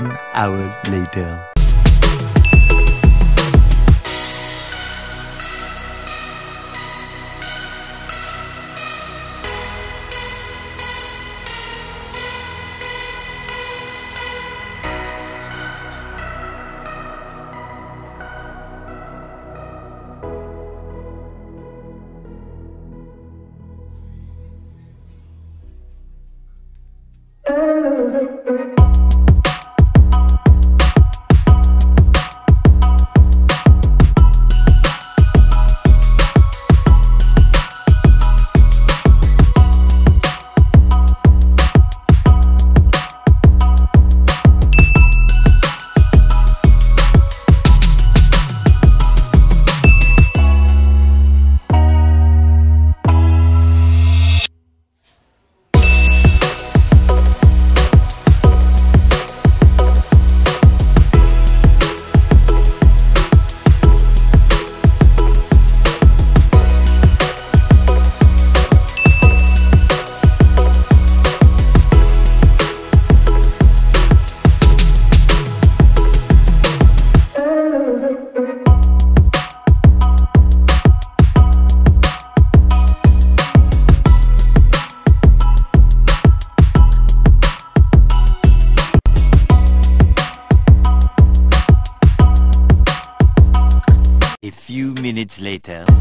1 hour later. A few minutes later.